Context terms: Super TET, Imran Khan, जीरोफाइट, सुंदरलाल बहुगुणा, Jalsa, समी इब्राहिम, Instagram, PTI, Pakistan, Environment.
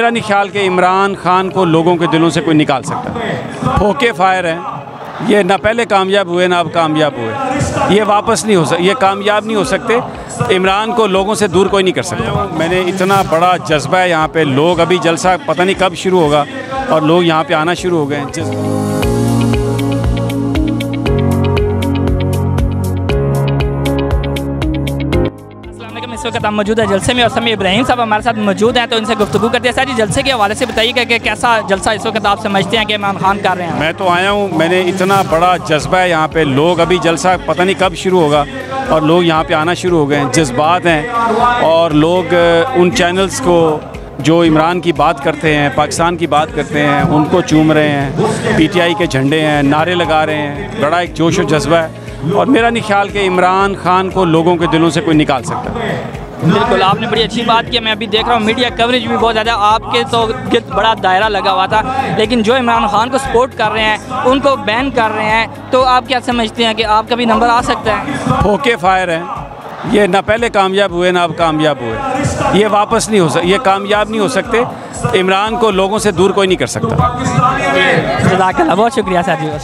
मेरा नहीं ख्याल कि इमरान खान को लोगों के दिलों से कोई निकाल सकता। फोके फायर हैं ये, ना पहले कामयाब हुए ना अब कामयाब हुए, ये वापस नहीं हो सकते, ये कामयाब नहीं हो सकते। इमरान को लोगों से दूर कोई नहीं कर सकता। मैंने इतना बड़ा जज्बा है यहाँ पे, लोग अभी जलसा पता नहीं कब शुरू होगा और लोग यहाँ पे आना शुरू हो गए हैं। इस वक्त हम मौजूद है जलसे में और समी इब्राहिम साहब हमारे साथ मौजूद हैं, तो इनसे गुफ्तगू करते हैं। सर जी, जलसे के हवाले से बताइएगा कि कैसा जलसा इस वक्त आप समझते हैं कि इमरान खान कर रहे हैं? मैं तो आया हूँ, मैंने इतना बड़ा जज्बा है यहाँ पे, लोग अभी जलसा पता नहीं कब शुरू होगा और लोग यहाँ पे आना शुरू हो गए हैं। जज्बात हैं और लोग उन चैनल्स को जो इमरान की बात करते हैं, पाकिस्तान की बात करते हैं, उनको चूम रहे हैं, PTI के झंडे हैं, नारे लगा रहे हैं। बड़ा एक जोश व जज्बा है और मेरा नहीं ख्याल कि इमरान खान को लोगों के दिलों से कोई निकाल सकता। बिल्कुल, आपने बड़ी अच्छी बात की। मैं अभी देख रहा हूँ मीडिया कवरेज भी बहुत ज़्यादा, आपके तो गिरद बड़ा दायरा लगा हुआ था, लेकिन जो इमरान खान को सपोर्ट कर रहे हैं उनको बैन कर रहे हैं, तो आप क्या समझते हैं कि आपका भी नंबर आ सकता है? फोके फायर हैं ये, ना पहले कामयाब हुए ना अब कामयाब हुए, ये वापस नहीं हो सकते, ये कामयाब नहीं हो सकते। इमरान को लोगों से दूर कोई नहीं कर सकता। बहुत शुक्रिया साहब।